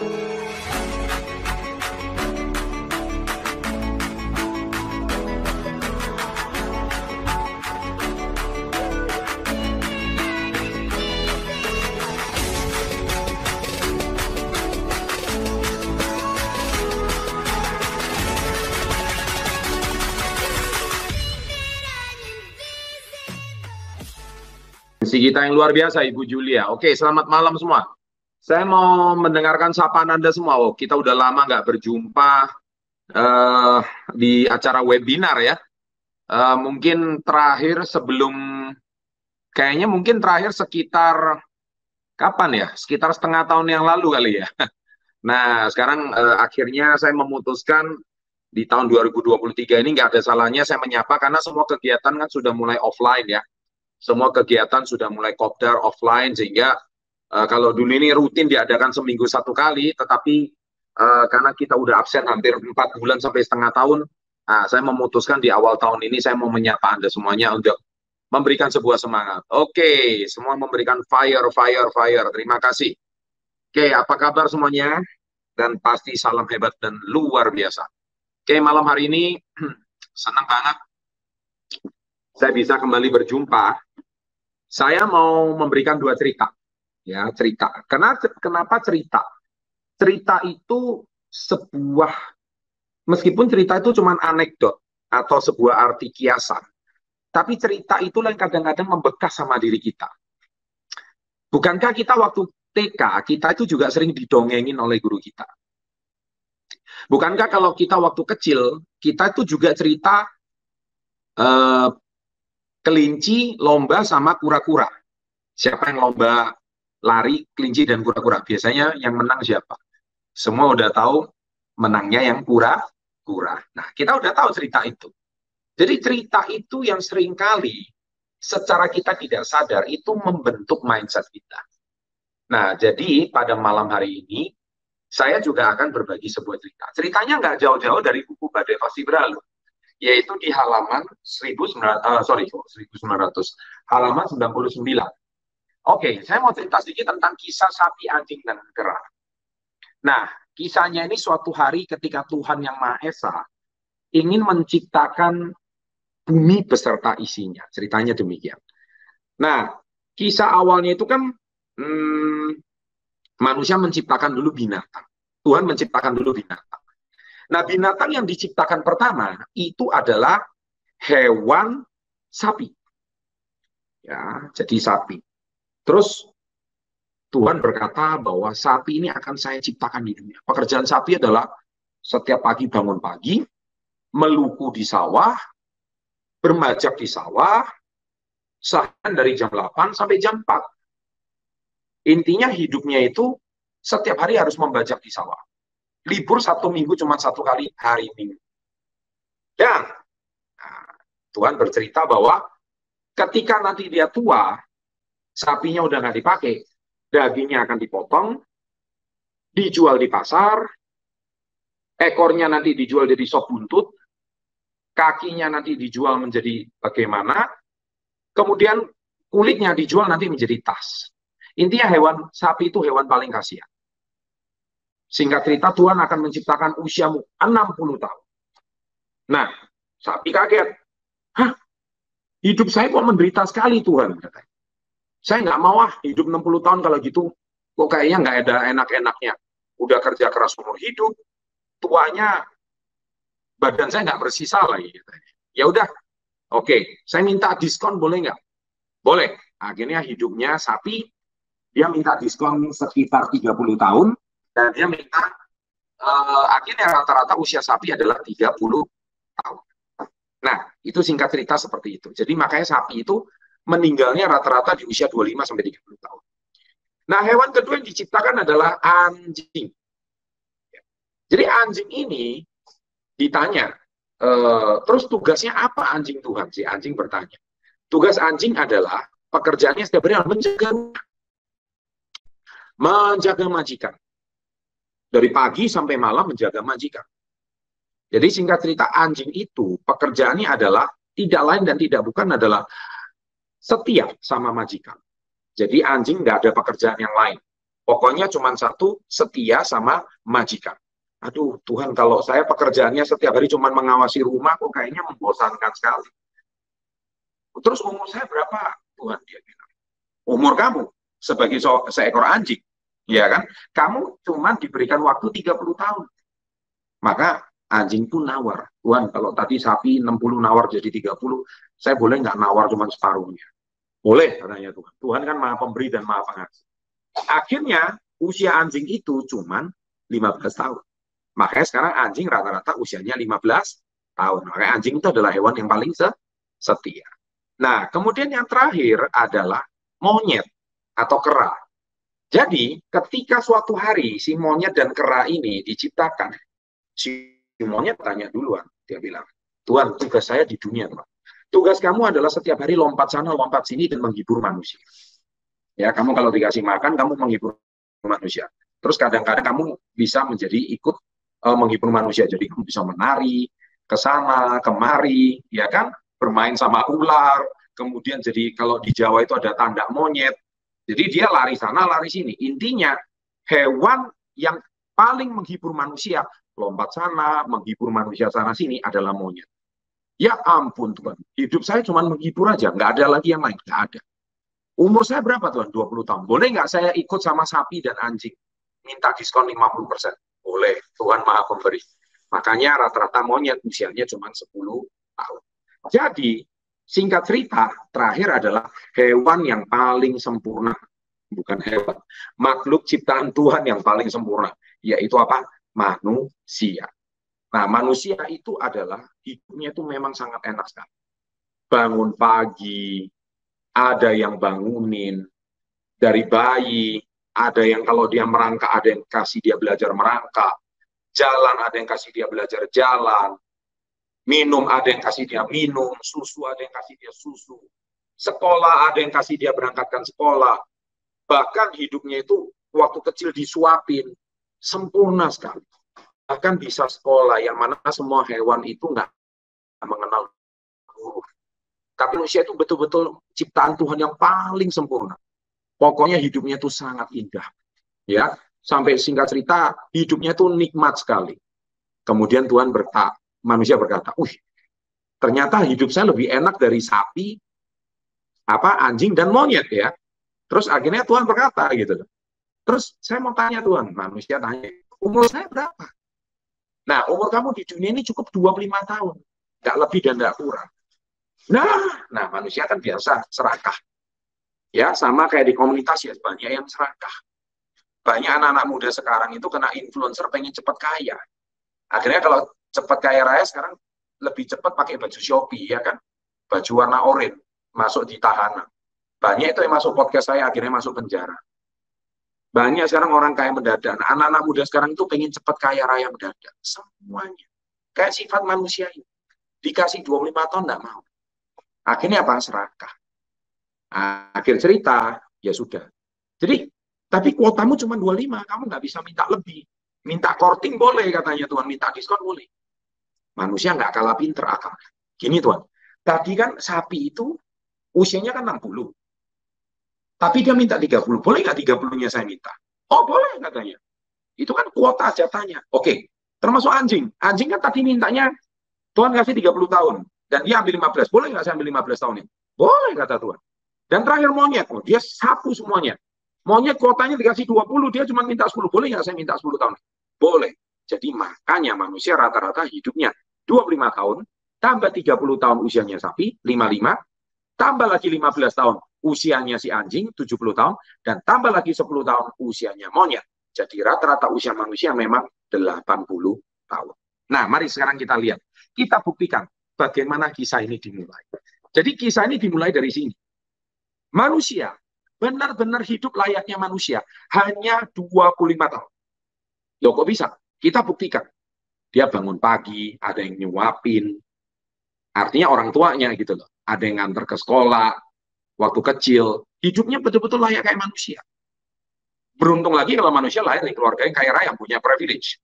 Kita yang luar biasa, Ibu Julia. Oke, selamat malam semua. Saya mau mendengarkan sapaan Anda semua. Oh, kita udah lama nggak berjumpa di acara webinar ya. Mungkin terakhir sebelum, kayaknya mungkin terakhir sekitar kapan ya? Sekitar setengah tahun yang lalu kali ya. Nah, sekarang akhirnya saya memutuskan di tahun 2023 ini nggak ada salahnya saya menyapa, karena semua kegiatan kan sudah mulai offline ya. Semua kegiatan sudah mulai kopdar offline, sehingga kalau dulu ini rutin diadakan seminggu satu kali, tetapi karena kita udah absen hampir 4 bulan sampai setengah tahun, saya memutuskan di awal tahun ini saya mau menyapa Anda semuanya untuk memberikan sebuah semangat. Oke, semua memberikan fire. Terima kasih. Oke, apa kabar semuanya? Dan pasti salam hebat dan luar biasa. Oke, malam hari ini senang banget saya bisa kembali berjumpa. Saya mau memberikan dua cerita, ya cerita. Kenapa cerita? Cerita itu sebuah, meskipun cerita itu cuma anekdot atau sebuah arti kiasan, tapi cerita itulah yang kadang-kadang membekas sama diri kita. Bukankah kita waktu TK, kita itu juga sering didongengin oleh guru kita? Bukankah kalau kita waktu kecil, kita itu juga cerita kelinci, lomba, sama kura-kura. Siapa yang lomba lari, kelinci, dan kura-kura? Biasanya yang menang siapa? Semua udah tahu menangnya yang kura-kura. Nah, kita udah tahu cerita itu. Jadi cerita itu yang seringkali secara kita tidak sadar itu membentuk mindset kita. Nah, jadi pada malam hari ini saya juga akan berbagi sebuah cerita. Ceritanya nggak jauh-jauh dari buku Badai Pasti Berlalu, yaitu di halaman 99. Oke, saya mau cerita sedikit tentang kisah sapi, anjing, dan kera. Nah, kisahnya ini suatu hari ketika Tuhan Yang Maha Esa ingin menciptakan bumi beserta isinya. Ceritanya demikian. Nah, kisah awalnya itu kan manusia menciptakan dulu binatang. Tuhan menciptakan dulu binatang. Nah, binatang yang diciptakan pertama itu adalah hewan sapi. Ya, jadi sapi. Terus Tuhan berkata bahwa sapi ini akan saya ciptakan di dunia. Pekerjaan sapi adalah setiap pagi bangun pagi, meluku di sawah, bermajak di sawah, seharian dari jam 8 sampai jam 4. Intinya hidupnya itu setiap hari harus membajak di sawah. Libur satu minggu cuma satu kali, hari Minggu. Dan Tuhan bercerita bahwa ketika nanti dia tua, sapinya udah nggak dipakai, dagingnya akan dipotong, dijual di pasar, ekornya nanti dijual jadi sop buntut, kakinya nanti dijual menjadi bagaimana, kemudian kulitnya dijual nanti menjadi tas. Intinya hewan sapi itu hewan paling kasihan. Singkat cerita, Tuhan akan menciptakan usiamu 60 tahun. Nah, sapi kaget. Hah? Hidup saya kok menderita sekali, Tuhan. Saya nggak mau hidup 60 tahun kalau gitu. Kok kayaknya nggak ada enak-enaknya. Udah kerja keras umur hidup, tuanya badan saya nggak bersisa lagi. Ya udah, oke. Saya minta diskon, boleh nggak? Boleh. Akhirnya hidupnya sapi, dia minta diskon sekitar 30 tahun. Dan dia minta, akhirnya rata-rata usia sapi adalah 30 tahun. Nah, itu singkat cerita seperti itu. Jadi makanya sapi itu meninggalnya rata-rata di usia 25-30 tahun. Nah, hewan kedua yang diciptakan adalah anjing. Jadi anjing ini ditanya, terus tugasnya apa anjing Tuhan? Si anjing bertanya. Tugas anjing adalah pekerjaannya setiap hari menjaga majikan. Dari pagi sampai malam menjaga majikan. Jadi singkat cerita, anjing itu pekerjaannya adalah tidak lain dan tidak bukan adalah setia sama majikan. Jadi anjing nggak ada pekerjaan yang lain. Pokoknya cuma satu, setia sama majikan. Aduh Tuhan, kalau saya pekerjaannya setiap hari cuma mengawasi rumah, kok kayaknya membosankan sekali. Terus umur saya berapa? Tuhan, dia bilang, umur kamu sebagai seekor anjing, ya kan? Kamu cuma diberikan waktu 30 tahun. Maka anjing pun nawar. Tuhan, kalau tadi sapi 60 nawar jadi 30, saya boleh nggak nawar cuma separuhnya? Boleh, katanya Tuhan. Tuhan kan maha pemberi dan maha pengasih. Akhirnya usia anjing itu cuma 15 tahun. Makanya sekarang anjing rata-rata usianya 15 tahun. Makanya anjing itu adalah hewan yang paling setia. Nah, kemudian yang terakhir adalah monyet atau kera. Jadi, ketika suatu hari si monyet dan kera ini diciptakan, si monyet tanya duluan. Dia bilang, Tuhan, tugas saya di dunia, Tuhan. Tugas kamu adalah setiap hari lompat sana, lompat sini, dan menghibur manusia. Ya, kamu kalau dikasih makan, kamu menghibur manusia. Terus kadang-kadang kamu bisa menjadi ikut menghibur manusia, jadi kamu bisa menari ke sana kemari, ya kan, bermain sama ular, kemudian jadi kalau di Jawa itu ada tandak monyet, jadi dia lari sana lari sini. Intinya hewan yang paling menghibur manusia, lompat sana menghibur manusia sana sini, adalah monyet. Ya ampun Tuhan, hidup saya cuma menghibur aja, nggak ada lagi yang lain, nggak ada. Umur saya berapa Tuhan? 20 tahun. Boleh nggak saya ikut sama sapi dan anjing, minta diskon 50%? Boleh, Tuhan maha pemberi. Makanya rata-rata monyet usianya cuma 10 tahun. Jadi, singkat cerita, terakhir adalah hewan yang paling sempurna. Bukan hewan, makhluk ciptaan Tuhan yang paling sempurna. Yaitu apa? Manusia. Nah, manusia itu adalah, hidupnya itu memang sangat enak sekali. Bangun pagi, ada yang bangunin, dari bayi, ada yang kalau dia merangkak, ada yang kasih dia belajar merangkak. Jalan, ada yang kasih dia belajar jalan. Minum, ada yang kasih dia minum. Susu, ada yang kasih dia susu. Sekolah, ada yang kasih dia berangkatkan sekolah. Bahkan hidupnya itu waktu kecil disuapin. Sempurna sekali. Bahkan bisa sekolah, yang mana semua hewan itu nggak mengenal guru. Tapi manusia itu betul-betul ciptaan Tuhan yang paling sempurna. Pokoknya hidupnya itu sangat indah. Ya, sampai singkat cerita, hidupnya itu nikmat sekali. Kemudian Tuhan berkata, manusia berkata, ternyata hidup saya lebih enak dari sapi, anjing, dan monyet, ya. Terus akhirnya Tuhan berkata, gitu. Terus saya mau tanya Tuhan, manusia tanya, umur saya berapa? Nah, umur kamu di dunia ini cukup 25 tahun. Nggak lebih dan nggak kurang. Nah, manusia kan biasa serakah. Ya, sama kayak di komunitas ya, banyak yang serakah. Banyak anak-anak muda sekarang itu kena influencer, pengen cepat kaya. Akhirnya kalau cepat kaya raya sekarang lebih cepat pakai baju Shopee, ya kan? Baju warna oranye, masuk di tahanan. Banyak itu yang masuk podcast saya, akhirnya masuk penjara. Banyak sekarang orang kaya mendadak. Anak-anak muda sekarang itu pengen cepat kaya raya mendadak. Semuanya. Kayak sifat manusia ini. Dikasih 25 tahun nggak mau. Akhirnya apa? Serakah. Akhir cerita, ya sudah. Jadi, tapi kuotamu cuma 25, kamu nggak bisa minta lebih. Minta korting boleh, katanya Tuhan. Minta diskon boleh. Manusia nggak kalah pinter akalnya. Gini Tuhan, tadi kan sapi itu usianya kan 60. Tapi dia minta 30. Boleh nggak 30-nya saya minta? Oh boleh, katanya. Itu kan kuota jatahnya. Oke, termasuk anjing. Anjing kan tadi mintanya, Tuhan kasih 30 tahun. Dan dia ambil 15. Boleh nggak saya ambil 15 tahun ini? Boleh, kata Tuhan. Dan terakhir monyet, dia sapu semuanya. Monyet kuotanya dikasih 20, dia cuma minta 10. Boleh nggak saya minta 10 tahun? Boleh. Jadi makanya manusia rata-rata hidupnya 25 tahun, tambah 30 tahun usianya sapi, 55, tambah lagi 15 tahun usianya si anjing, 70 tahun, dan tambah lagi 10 tahun usianya monyet. Jadi rata-rata usia manusia memang 80 tahun. Nah, mari sekarang kita lihat. Kita buktikan bagaimana kisah ini dimulai. Jadi kisah ini dimulai dari sini. Manusia, benar-benar hidup layaknya manusia, hanya 25 tahun. Loh kok bisa? Kita buktikan. Dia bangun pagi, ada yang nyuapin. Artinya orang tuanya gitu loh. Ada yang nganter ke sekolah, waktu kecil. Hidupnya betul-betul layak kayak manusia. Beruntung lagi kalau manusia lahir di keluarga yang kaya raya, punya privilege.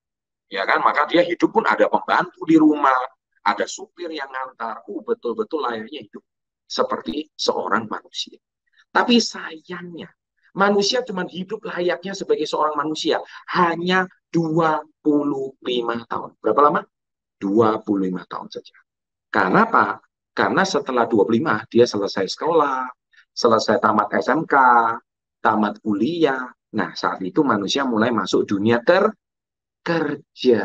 Ya kan? Maka dia hidup pun ada pembantu di rumah, ada supir yang ngantar. Betul-betul layaknya hidup seperti seorang manusia. Tapi sayangnya, Manusia cuma hidup layaknya sebagai seorang manusia hanya 25 tahun. Berapa lama? 25 tahun saja. Karena apa? Karena setelah 25 dia selesai sekolah, selesai tamat SMK, tamat kuliah. Nah, saat itu manusia mulai masuk dunia kerja.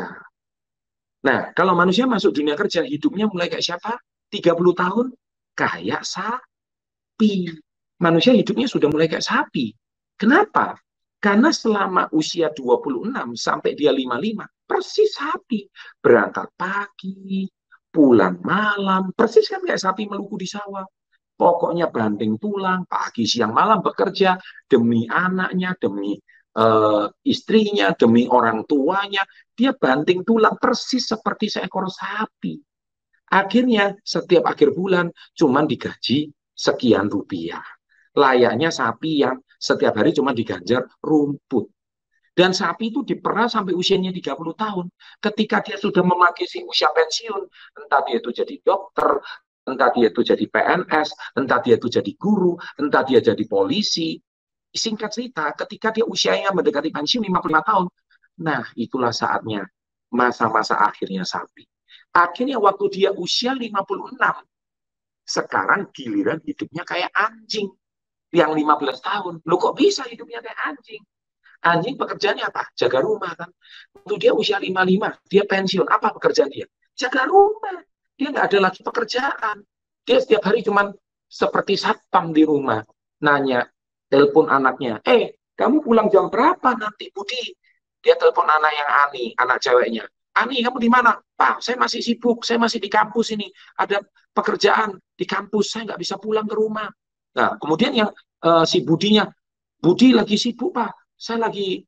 Nah, kalau manusia masuk dunia kerja, hidupnya mulai kayak siapa? 30 tahun kayak sapi. Manusia hidupnya sudah mulai kayak sapi. Kenapa? Karena selama usia 26 sampai dia 55, persis sapi. Berangkat pagi, pulang malam, persis kan kayak sapi melukku di sawah. Pokoknya banting tulang, pagi, siang, malam bekerja demi anaknya, demi istrinya, demi orang tuanya. Dia banting tulang persis seperti seekor sapi. Akhirnya setiap akhir bulan cuman digaji sekian rupiah. Layaknya sapi yang setiap hari cuma diganjar rumput. Dan sapi itu diperas sampai usianya 30 tahun. Ketika dia sudah memasuki usia pensiun, entah dia itu jadi dokter, entah dia itu jadi PNS, entah dia itu jadi guru, entah dia jadi polisi. Singkat cerita, ketika dia usianya mendekati pensiun 55 tahun, nah itulah saatnya masa-masa akhirnya sapi. Akhirnya waktu dia usia 56, sekarang giliran hidupnya kayak anjing yang 15 tahun. Loh kok bisa hidupnya kayak anjing? Anjing pekerjaannya apa? Jaga rumah kan. Waktu dia usia 55, dia pensiun. Apa pekerjaan dia? Jaga rumah. Dia nggak ada lagi pekerjaan. Dia setiap hari cuman seperti satpam di rumah. Nanya, telepon anaknya. Kamu pulang jam berapa nanti, Budi? Dia telepon anak yang Ani, anak ceweknya. Ani, kamu di mana? Pak, saya masih sibuk, saya masih di kampus ini. Ada pekerjaan di kampus, saya nggak bisa pulang ke rumah. Nah, kemudian yang si Budinya, Budi lagi sibuk, Pak. Saya lagi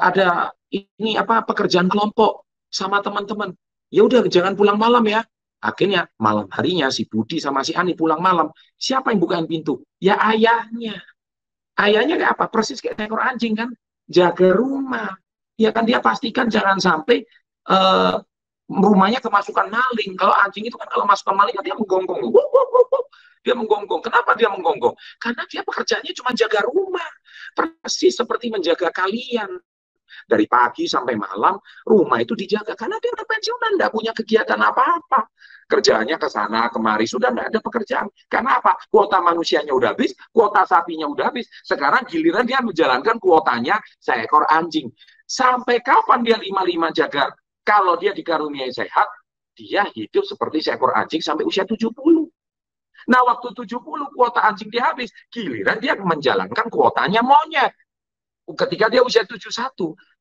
ada ini apa pekerjaan kelompok sama teman-teman. Ya udah, jangan pulang malam ya. Akhirnya malam harinya si Budi sama si Ani pulang malam. Siapa yang bukain pintu? Ya ayahnya. Ayahnya kayak apa? Persis kayak ekor anjing kan? Jaga rumah. Ya kan dia pastikan jangan sampai rumahnya kemasukan maling. Kalau anjing itu kan kalau masukan maling dia menggonggong. Dia menggonggong. Kenapa dia menggonggong? Karena dia pekerjaannya cuma jaga rumah. Persis seperti menjaga kalian. Dari pagi sampai malam rumah itu dijaga. Karena dia udah pensiunan, nggak punya kegiatan apa-apa. Kerjaannya ke sana kemari, sudah nggak ada pekerjaan. Karena apa? Kuota manusianya udah habis, kuota sapinya udah habis. Sekarang giliran dia menjalankan kuotanya seekor anjing. Sampai kapan dia 55 jaga? Kalau dia dikaruniai sehat, dia hidup seperti seekor anjing sampai usia 70. Nah, waktu 70 kuota anjing dia habis, giliran dia menjalankan kuotanya monyet. Ketika dia usia 71,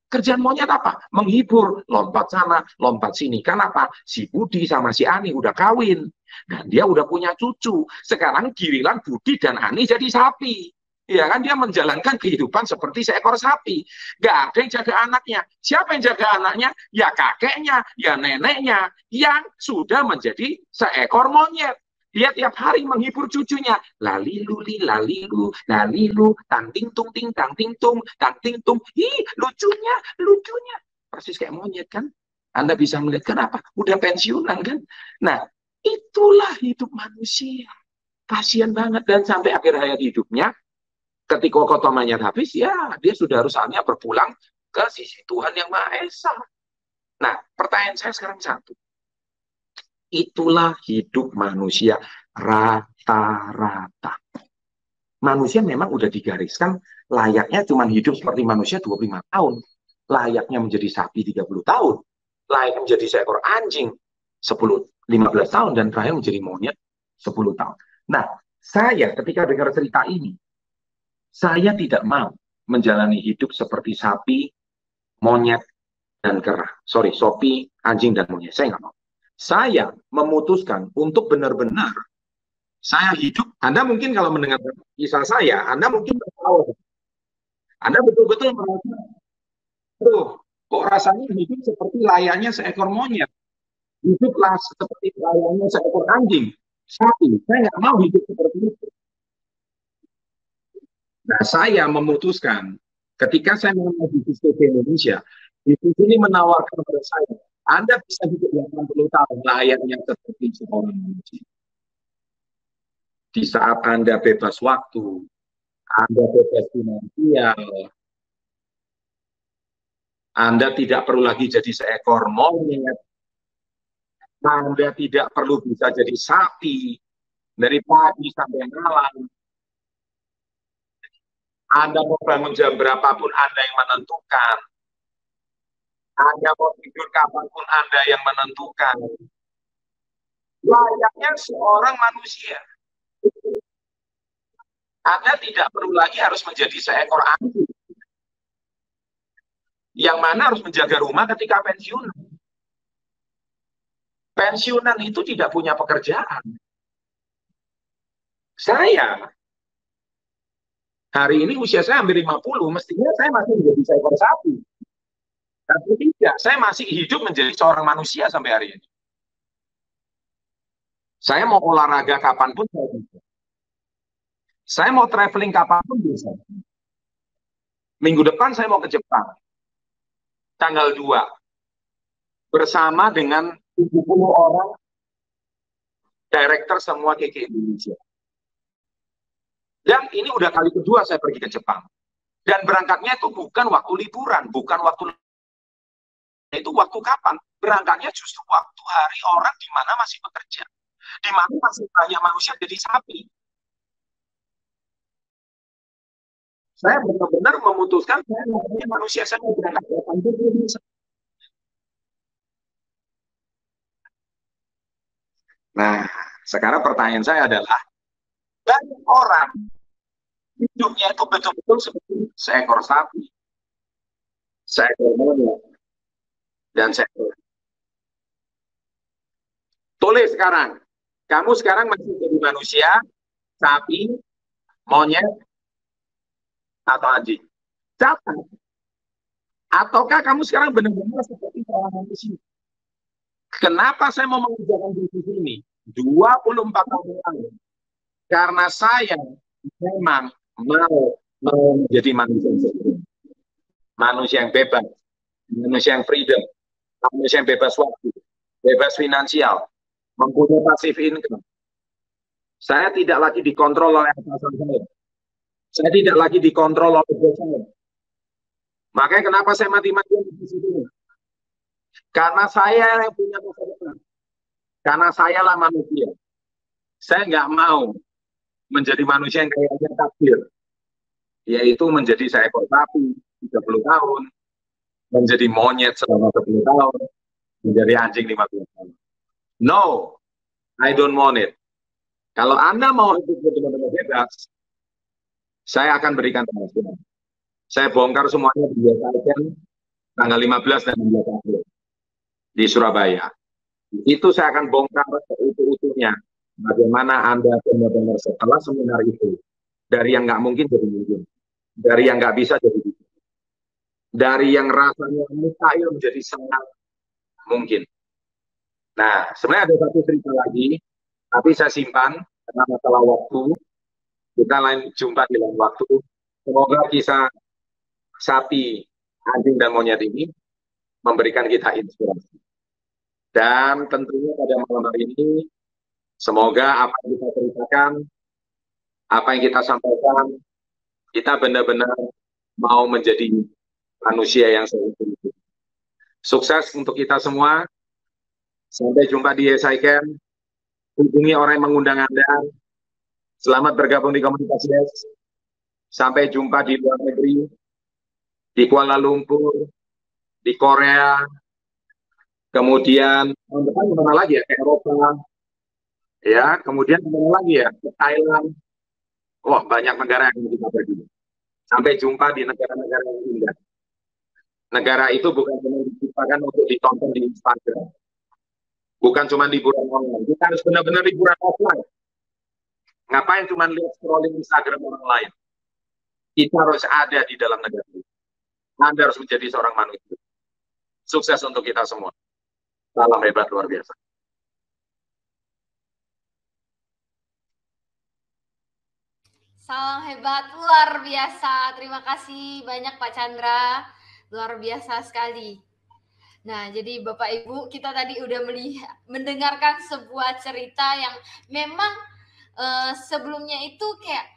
kerjaan monyet apa? Menghibur, lompat sana, lompat sini. Karena apa? Si Budi sama si Ani udah kawin. Dan dia udah punya cucu. Sekarang giliran Budi dan Ani jadi sapi. Ya kan, dia menjalankan kehidupan seperti seekor sapi. Gak ada yang jaga anaknya. Siapa yang jaga anaknya? Ya kakeknya, ya neneknya, yang sudah menjadi seekor monyet. Dia tiap hari menghibur cucunya. Lalilu, lalilu, lalilu, tangting tung, ting, tangting tung, tangting tung. Hi, lucunya, lucunya. Persis kayak monyet kan? Anda bisa melihat kenapa? Udah pensiunan kan? Nah, itulah hidup manusia. Kasian banget. Dan sampai akhir hayat hidupnya, ketika kotomannya habis, ya dia sudah harus saatnya berpulang ke sisi Tuhan yang Maha Esa. Nah, pertanyaan saya sekarang satu. Itulah hidup manusia rata-rata. Manusia memang udah digariskan, layaknya cuma hidup seperti manusia 25 tahun. Layaknya menjadi sapi 30 tahun. Layaknya menjadi seekor anjing 15 tahun. Dan terakhir menjadi monyet 10 tahun. Nah, saya ketika dengar cerita ini, saya tidak mau menjalani hidup seperti sapi, monyet, dan kera. Sorry, sapi, anjing, dan monyet. Saya nggak mau. Saya memutuskan untuk benar-benar saya hidup. Anda mungkin kalau mendengar kisah saya, Anda mungkin tahu. Anda betul-betul merasa, kok rasanya hidup seperti layaknya seekor monyet. Hiduplah seperti layaknya seekor anjing. Sapi, saya nggak mau hidup seperti itu. Nah, saya memutuskan ketika saya mengenal Bistik Indonesia, Bistik ini menawarkan kepada saya, Anda bisa hidup 80 tahun layaknya seperti seorang manusia. Di saat Anda bebas waktu, Anda bebas finansial. Anda tidak perlu lagi jadi seekor monyet. Anda tidak perlu bisa jadi sapi dari pagi sampai malam. Anda mau bangun jam berapapun Anda yang menentukan. Anda mau tidur kapanpun Anda yang menentukan. Layaknya seorang manusia. Anda tidak perlu lagi harus menjadi seekor anjing. Yang mana harus menjaga rumah ketika pensiunan. Pensiunan itu tidak punya pekerjaan. Saya, hari ini usia saya hampir 50, mestinya saya masih menjadi seekor sapi. Tapi tidak, saya masih hidup menjadi seorang manusia sampai hari ini. Saya mau olahraga kapanpun saya bisa. Saya mau traveling kapanpun bisa. Minggu depan saya mau ke Jepang. Tanggal 2 bersama dengan 70 orang direktur semua KK Indonesia. Dan ini udah kali kedua saya pergi ke Jepang. Dan berangkatnya itu bukan waktu liburan, bukan waktu itu waktu kapan? Berangkatnya justru waktu hari orang di mana masih bekerja, di mana masih banyak manusia jadi sapi. Saya benar-benar memutuskan saya menjadi manusia, saya mau berangkat ke depan. Nah, sekarang pertanyaan saya adalah, banyak orang hidupnya itu betul-betul seperti seekor sapi, seekor monyet, dan seekor. Tulis sekarang, kamu sekarang masih jadi manusia, sapi, monyet, atau anjing. Catat. Ataukah kamu sekarang benar-benar seperti orang manusia? Kenapa saya mau mengerjakan bisnis ini? 24 tahun lalu. Karena saya memang mau menjadi manusia yang sempurna. Manusia yang bebas. Manusia yang freedom. Manusia yang bebas waktu. Bebas finansial. Mempunyai passive income. Saya tidak lagi dikontrol oleh atasan saya. Saya tidak lagi dikontrol oleh dosen. Makanya kenapa saya mati-matian di sini? Karena saya yang punya masa depan. Karena saya lah manusia. Saya nggak mau menjadi manusia yang kayaknya takdir. Yaitu menjadi seekor sapi 30 tahun, menjadi monyet selama 10 tahun, menjadi anjing 50 tahun. No, I don't want it. Kalau Anda mau hidup benar-benar bebas, saya akan berikan penjelasan. Saya bongkar semuanya di YSI tanggal 15 dan 16 April di Surabaya. Itu saya akan bongkar utuh-utuhnya. Bagaimana Anda benar-benar setelah seminar itu dari yang nggak mungkin jadi mungkin, dari yang nggak bisa jadi bisa, dari yang rasanya mustahil menjadi sangat mungkin. Nah, sebenarnya ada satu cerita lagi, tapi saya simpan karena masalah waktu. Kita lain jumpa di lain waktu. Semoga kisah sapi, anjing, dan monyet ini memberikan kita inspirasi. Dan tentunya pada malam hari ini, semoga apa yang kita ceritakan, apa yang kita sampaikan, kita benar-benar mau menjadi manusia yang sempurna. Sukses untuk kita semua. Sampai jumpa di YSI Camp. Hubungi orang yang mengundang Anda. Selamat bergabung di Komunitas YES. Sampai jumpa di luar negeri, di Kuala Lumpur, di Korea, kemudian tahun depan kemana lagi ya, ke Eropa, ya, kemudian kemana lagi ya, ke Thailand. Wah, banyak negara yang kita pergi. Sampai jumpa di negara-negara yang indah. Negara itu bukan cuma diciptakan untuk ditonton di Instagram, bukan cuma liburan online. Kita harus benar-benar liburan offline. Ngapain cuma lihat scrolling Instagram orang lain? Kita harus ada di dalam negara ini. Anda harus menjadi seorang manusia. Sukses untuk kita semua. Salam hebat luar biasa. Salam hebat luar biasa. Terima kasih banyak Pak Chandra. Luar biasa sekali. Nah, jadi Bapak Ibu, kita tadi udah mendengarkan sebuah cerita yang memang sebelumnya itu kayak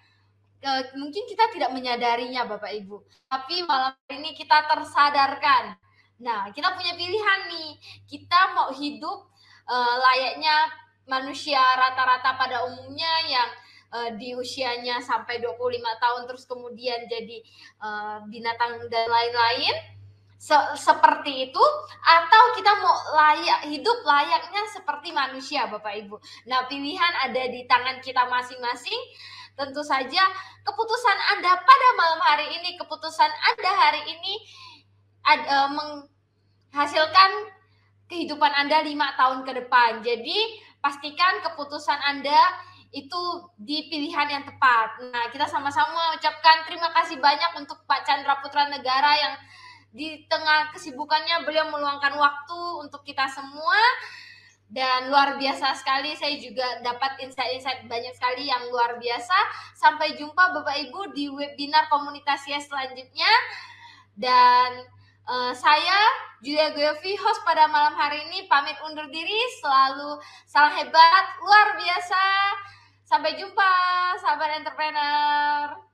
mungkin kita tidak menyadarinya Bapak Ibu, tapi malam hari ini kita tersadarkan. Nah, kita punya pilihan nih, kita mau hidup layaknya manusia rata-rata pada umumnya yang di usianya sampai 25 tahun terus kemudian jadi binatang dan lain-lain seperti itu, atau kita mau hidup layaknya seperti manusia Bapak Ibu. Nah, pilihan ada di tangan kita masing-masing. Tentu saja keputusan Anda pada malam hari ini, keputusan Anda hari ini menghasilkan kehidupan Anda 5 tahun ke depan. Jadi pastikan keputusan Anda itu di pilihan yang tepat. Nah, kita sama-sama ucapkan terima kasih banyak untuk Pak Chandra Putra Negara yang di tengah kesibukannya beliau meluangkan waktu untuk kita semua. Dan luar biasa sekali, saya juga dapat insight-insight banyak sekali yang luar biasa. Sampai jumpa Bapak Ibu di webinar Komunitas YES selanjutnya. Dan saya Julia Goyofi, host pada malam hari ini, pamit undur diri. Selalu salam hebat, luar biasa. Sampai jumpa, sahabat entrepreneur.